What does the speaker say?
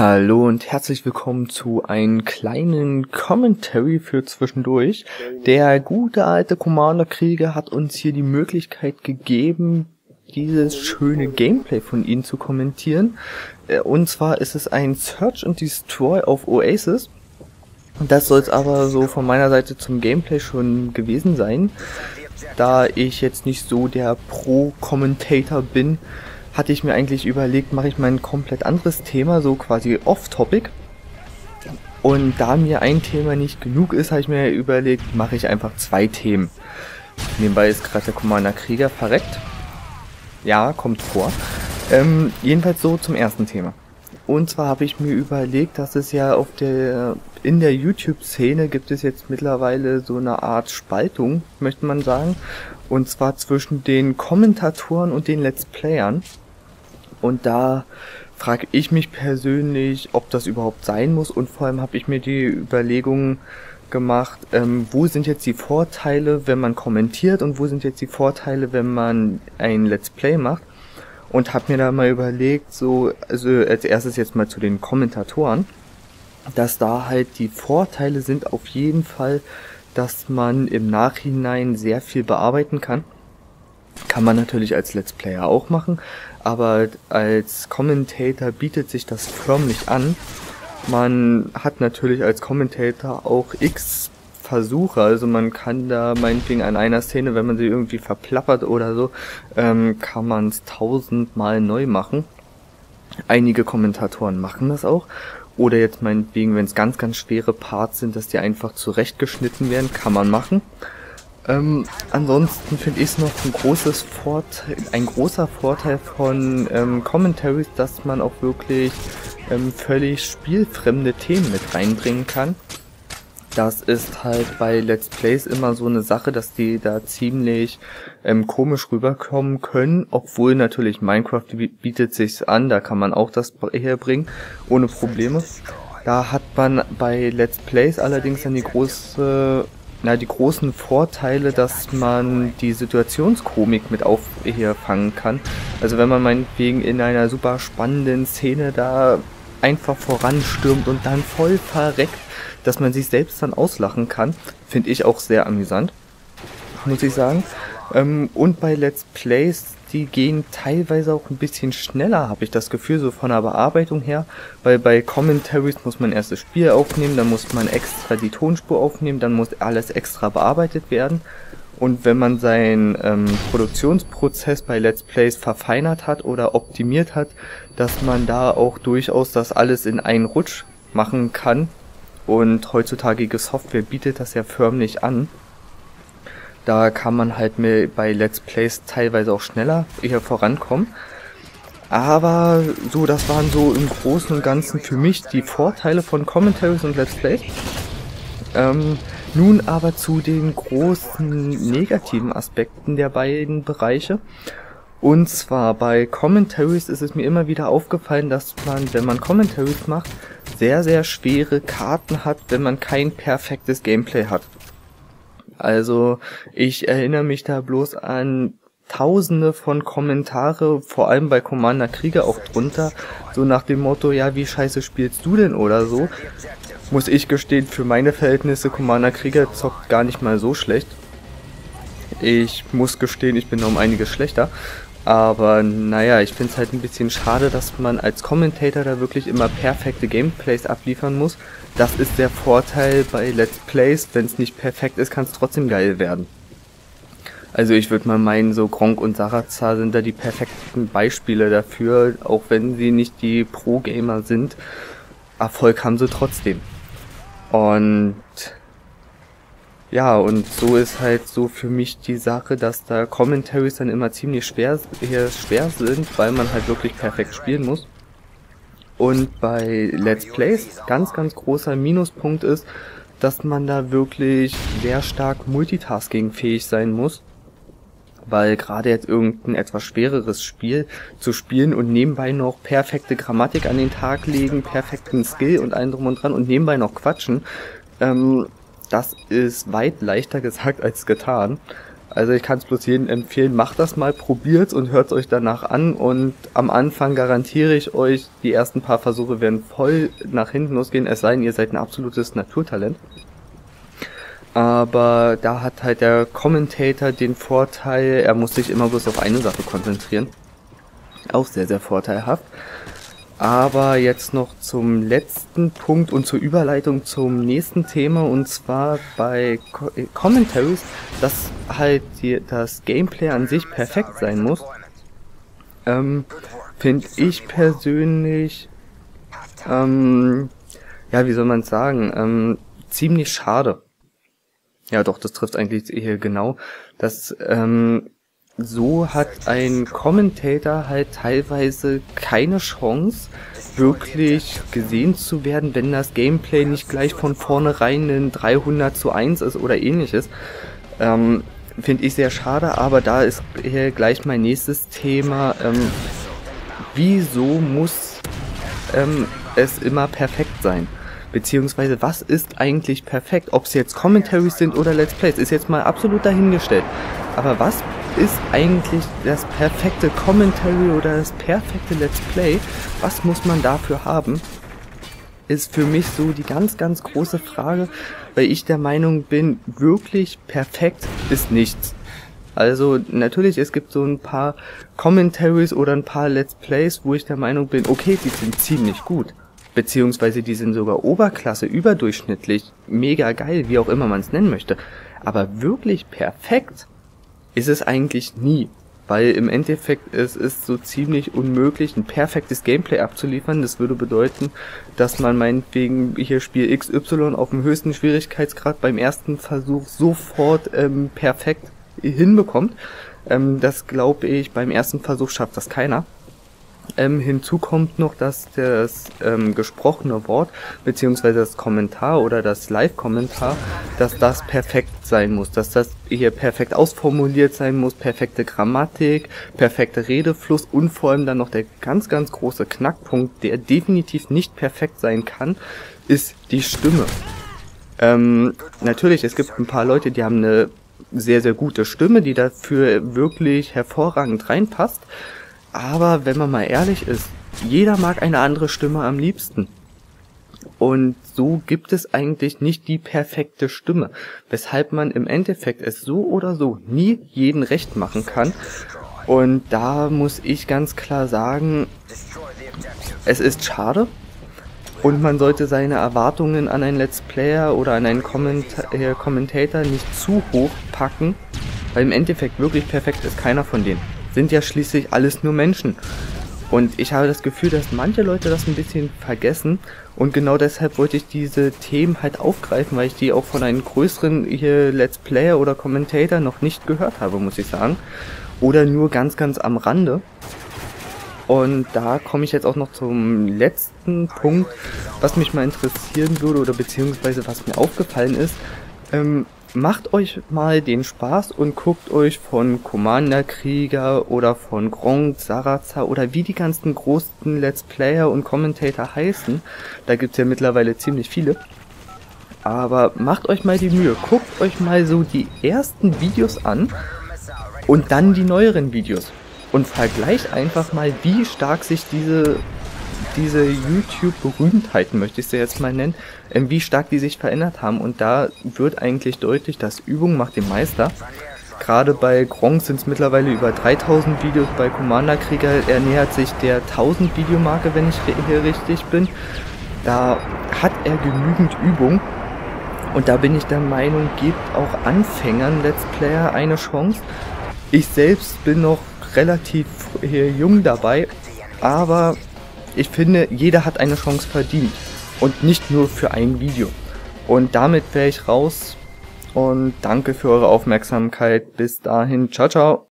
Hallo und herzlich willkommen zu einem kleinen Commentary für zwischendurch. Der gute alte Commander Krieger hat uns hier die Möglichkeit gegeben, dieses schöne Gameplay von ihm zu kommentieren. Und zwar ist es ein Search and Destroy auf Oasis. Das soll es aber so von meiner Seite zum Gameplay schon gewesen sein. Da ich jetzt nicht so der Pro-Commentator bin, hatte ich mir eigentlich überlegt, mache ich mal ein komplett anderes Thema, so quasi off-topic. Und da mir ein Thema nicht genug ist, habe ich mir überlegt, mache ich einfach zwei Themen. Nebenbei ist gerade der Commander Krieger verreckt. Ja, kommt vor. Jedenfalls so zum ersten Thema. Und zwar habe ich mir überlegt, dass es ja in der YouTube-Szene gibt es jetzt mittlerweile so eine Art Spaltung, möchte man sagen. Und zwar zwischen den Kommentatoren und den Let's Playern. Und da frage ich mich persönlich, ob das überhaupt sein muss, und vor allem habe ich mir die Überlegung gemacht, wo sind jetzt die Vorteile, wenn man kommentiert, und wo sind jetzt die Vorteile, wenn man ein Let's Play macht, und habe mir da mal überlegt, so, also als erstes jetzt mal zu den Kommentatoren, dass da halt die Vorteile sind auf jeden Fall, dass man im Nachhinein sehr viel bearbeiten kann. Kann man natürlich als Let's Player auch machen, aber als Commentator bietet sich das förmlich an. Man hat natürlich als Commentator auch x Versuche, also man kann da meinetwegen an einer Szene, wenn man sie irgendwie verplappert oder so, kann man es 1000 Mal neu machen. Einige Kommentatoren machen das auch. Oder jetzt meinetwegen, wenn es ganz, ganz schwere Parts sind, dass die einfach zurechtgeschnitten werden, kann man machen. Ansonsten finde ich es noch ein großer Vorteil von Commentaries, dass man auch wirklich völlig spielfremde Themen mit reinbringen kann. Das ist halt bei Let's Plays immer so eine Sache, dass die da ziemlich komisch rüberkommen können, obwohl natürlich Minecraft bietet sich's an, da kann man auch das herbringen, ohne Probleme. Da hat man bei Let's Plays allerdings dann die großen Vorteile, dass man die Situationskomik mit auffangen kann. Also wenn man meinetwegen in einer super spannenden Szene da einfach voranstürmt und dann voll verreckt, dass man sich selbst dann auslachen kann, finde ich auch sehr amüsant, muss ich sagen. Und bei Let's Plays, die gehen teilweise auch ein bisschen schneller, habe ich das Gefühl, so von der Bearbeitung her, weil bei Commentaries muss man erst das Spiel aufnehmen, dann muss man extra die Tonspur aufnehmen, dann muss alles extra bearbeitet werden. Und wenn man seinen Produktionsprozess bei Let's Plays verfeinert hat oder optimiert hat, dass man da auch durchaus das alles in einen Rutsch machen kann. Und heutzutage Software bietet das ja förmlich an. Da kann man halt bei Let's Plays teilweise auch schneller eher vorankommen. Aber so, das waren so im Großen und Ganzen für mich die Vorteile von Commentaries und Let's Plays. Nun aber zu den großen negativen Aspekten der beiden Bereiche. Und zwar bei Commentaries ist es mir immer wieder aufgefallen, dass man, wenn man Commentaries macht, sehr, sehr schwere Karten hat, wenn man kein perfektes Gameplay hat. Also ich erinnere mich da bloß an Tausende von Kommentare, vor allem bei Commander Krieger auch drunter, so nach dem Motto, ja, wie scheiße spielst du denn oder so. Muss ich gestehen, für meine Verhältnisse, Commander Krieger zockt gar nicht mal so schlecht. Ich muss gestehen, ich bin noch um einiges schlechter. Aber naja, ich finde es halt ein bisschen schade, dass man als Commentator da wirklich immer perfekte Gameplays abliefern muss. Das ist der Vorteil bei Let's Plays, wenn es nicht perfekt ist, kann es trotzdem geil werden. Also ich würde mal meinen, so Gronkh und Sarazar sind da die perfekten Beispiele dafür, auch wenn sie nicht die Pro-Gamer sind, Erfolg haben sie trotzdem. Und ja, und so ist halt so für mich die Sache, dass da Commentaries dann immer ziemlich schwer sind, weil man halt wirklich perfekt spielen muss. Und bei Let's Plays ganz, ganz großer Minuspunkt ist, dass man da wirklich sehr stark multitaskingfähig sein muss, weil gerade jetzt irgendein etwas schwereres Spiel zu spielen und nebenbei noch perfekte Grammatik an den Tag legen, perfekten Skill und allem drum und dran und nebenbei noch quatschen, das ist weit leichter gesagt als getan. Also ich kann es bloß jedem empfehlen, macht das mal, probiert es und hört es euch danach an. Und am Anfang garantiere ich euch, die ersten paar Versuche werden voll nach hinten losgehen, es sei denn, ihr seid ein absolutes Naturtalent. Aber da hat halt der Kommentator den Vorteil, er muss sich immer bloß auf eine Sache konzentrieren. Auch sehr, sehr vorteilhaft. Aber jetzt noch zum letzten Punkt und zur Überleitung zum nächsten Thema, und zwar bei Commentaries, dass halt das Gameplay an sich perfekt sein muss, finde ich persönlich, ja, wie soll man es sagen, ziemlich schade. Ja doch, das trifft eigentlich hier genau, dass, so hat ein Kommentator halt teilweise keine Chance, wirklich gesehen zu werden, wenn das Gameplay nicht gleich von vornherein ein 300:1 ist oder ähnliches. Finde ich sehr schade, aber da ist hier gleich mein nächstes Thema. Wieso muss es immer perfekt sein? Beziehungsweise, was ist eigentlich perfekt? Ob es jetzt Commentaries sind oder Let's Plays, ist jetzt mal absolut dahingestellt. Aber was ist eigentlich das perfekte Commentary oder das perfekte Let's Play? Was muss man dafür haben? Ist für mich so die ganz, ganz große Frage, weil ich der Meinung bin, wirklich perfekt ist nichts. Also natürlich, es gibt so ein paar Commentaries oder ein paar Let's Plays, wo ich der Meinung bin, okay, die sind ziemlich gut. Beziehungsweise die sind sogar Oberklasse, überdurchschnittlich, mega geil, wie auch immer man es nennen möchte. Aber wirklich perfekt ist es eigentlich nie, weil im Endeffekt es ist so ziemlich unmöglich, ein perfektes Gameplay abzuliefern. Das würde bedeuten, dass man meinetwegen hier Spiel XY auf dem höchsten Schwierigkeitsgrad beim ersten Versuch sofort perfekt hinbekommt. Das glaube ich, beim ersten Versuch schafft das keiner. Hinzu kommt noch, dass das gesprochene Wort, beziehungsweise das Kommentar oder das Live-Kommentar, dass das perfekt sein muss, dass das hier perfekt ausformuliert sein muss, perfekte Grammatik, perfekter Redefluss und vor allem dann noch der ganz, ganz große Knackpunkt, der definitiv nicht perfekt sein kann, ist die Stimme. Natürlich, es gibt ein paar Leute, die haben eine sehr, sehr gute Stimme, die dafür wirklich hervorragend reinpasst. Aber wenn man mal ehrlich ist, jeder mag eine andere Stimme am liebsten. Und so gibt es eigentlich nicht die perfekte Stimme, weshalb man im Endeffekt es so oder so nie jedem recht machen kann. Und da muss ich ganz klar sagen, es ist schade. Und man sollte seine Erwartungen an einen Let's Player oder an einen Commentator nicht zu hoch packen, weil im Endeffekt wirklich perfekt ist keiner von denen. Sind ja schließlich alles nur Menschen. Und ich habe das Gefühl, dass manche Leute das ein bisschen vergessen. Und genau deshalb wollte ich diese Themen halt aufgreifen, weil ich die auch von einem größeren hier Let's Player oder Commentator noch nicht gehört habe, muss ich sagen. Oder nur ganz, ganz am Rande. Und da komme ich jetzt auch noch zum letzten Punkt, was mich mal interessieren würde oder beziehungsweise was mir aufgefallen ist. Macht euch mal den Spaß und guckt euch von Commander Krieger oder von Gronkh, Sarazar oder wie die ganzen großen Let's Player und Commentator heißen. Da gibt es ja mittlerweile ziemlich viele. Aber macht euch mal die Mühe, guckt euch mal so die ersten Videos an und dann die neueren Videos. Und vergleicht einfach mal, wie stark sich diese YouTube-Berühmtheiten, möchte ich sie jetzt mal nennen, wie stark die sich verändert haben. Und da wird eigentlich deutlich, dass Übung macht den Meister. Gerade bei Gronkh sind es mittlerweile über 3000 Videos, bei Commander Krieger ernährt sich der 1000 Videomarke, wenn ich hier richtig bin. Da hat er genügend Übung. Und da bin ich der Meinung, gebt auch Anfängern Let's Player eine Chance. Ich selbst bin noch relativ hier jung dabei, aber ich finde, jeder hat eine Chance verdient und nicht nur für ein Video. Und damit wäre ich raus und danke für eure Aufmerksamkeit. Bis dahin, ciao, ciao.